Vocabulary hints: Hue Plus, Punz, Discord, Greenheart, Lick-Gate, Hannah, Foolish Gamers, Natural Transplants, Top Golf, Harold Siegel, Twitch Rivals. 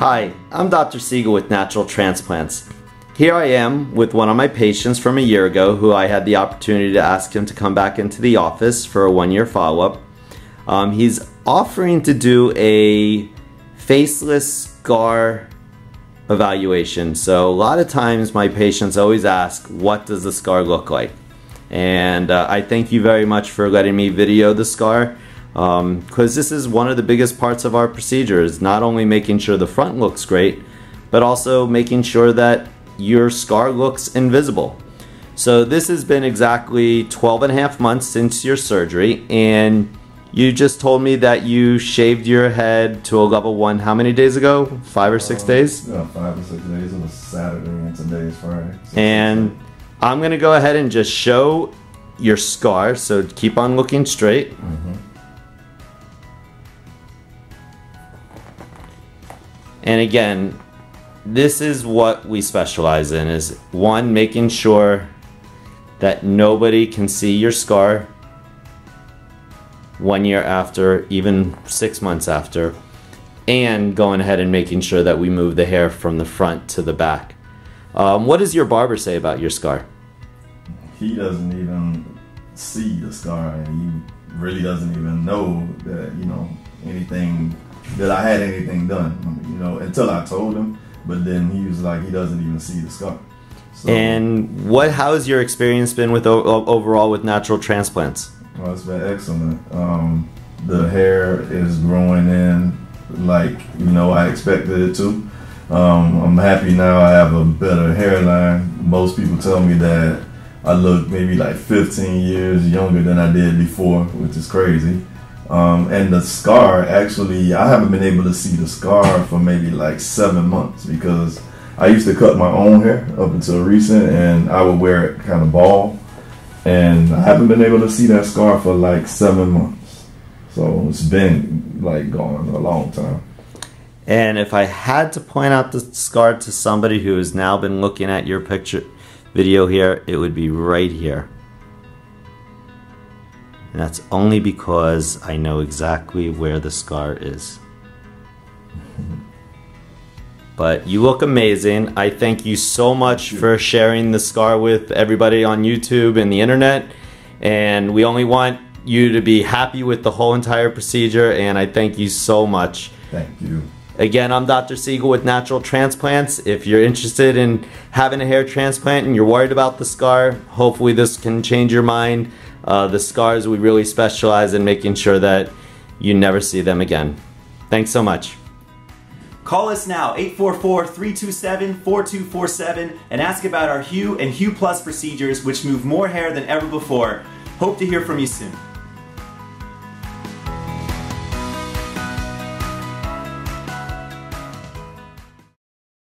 Hi, I'm Dr. Siegel with Natural Transplants. Here I am with one of my patients from a year ago who I had the opportunity to ask him to come back into the office for a one-year follow-up. He's offering to do a faceless scar evaluation. So a lot of times my patients always ask, what does the scar look like? And I thank you very much for letting me video the scar, because this is one of the biggest parts of our procedure, is not only making sure the front looks great, but also making sure that your scar looks invisible. So this has been exactly 12.5 months since your surgery, and you just told me that you shaved your head to a level 1 how many days ago? 5 or 6 days? No, 5 or 6 days. It was Saturday and today's Friday. And I'm gonna go ahead and just show your scar, so keep on looking straight. And again, this is what we specialize in, is one, making sure that nobody can see your scar 1 year after, even 6 months after, and going ahead and making sure that we move the hair from the front to the back. What does your barber say about your scar? He doesn't even see the scar, and he really doesn't even know that, you know, anything, that I had anything done, you know, until I told him. But then he was like, he doesn't even see the scar. So, and how's your experience been with overall with Natural Transplants? Well, it's been excellent. The hair is growing in like, you know, I expected it to. I'm happy now I have a better hairline. Most people tell me that I look maybe like 15 years younger than I did before, which is crazy. And the scar, actually, I haven't been able to see the scar for maybe like 7 months, because I used to cut my own hair up until recent, and I would wear it kind of bald, and I haven't been able to see that scar for like 7 months. So it's been like gone a long time. And if I had to point out the scar to somebody who has now been looking at your picture video here, it would be right here. And that's only because I know exactly where the scar is. But you look amazing. I thank you so much for sharing the scar with everybody on YouTube and the internet. And we only want you to be happy with the whole entire procedure, and I thank you so much. Thank you. Again, I'm Dr. Siegel with Natural Transplants. If you're interested in having a hair transplant and you're worried about the scar, hopefully this can change your mind. The scars, we really specialize in making sure that you never see them again. Thanks so much. Call us now, 844-327-4247, and ask about our Hue and Hue Plus procedures, which move more hair than ever before. Hope to hear from you soon.